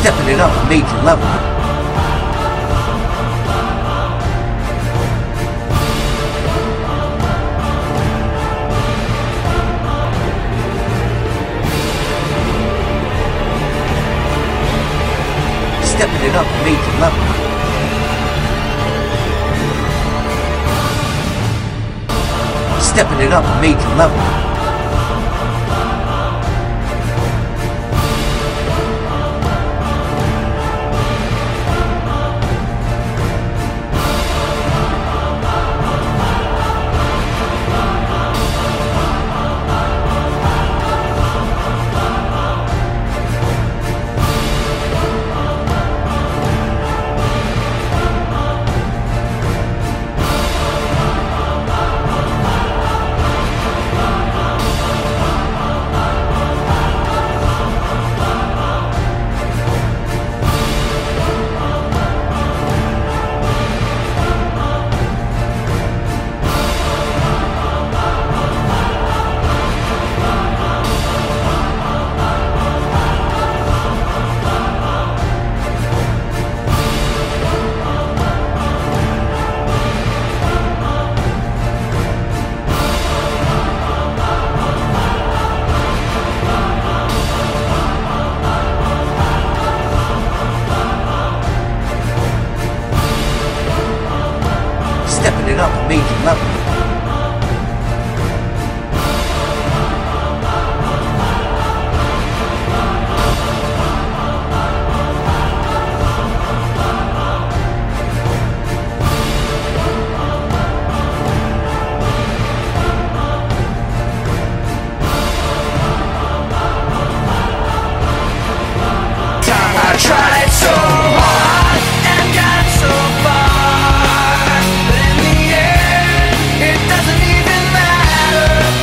stepping it up a major level. Stepping it up a major level. Stepping it up a major level. Stepping it up a major level.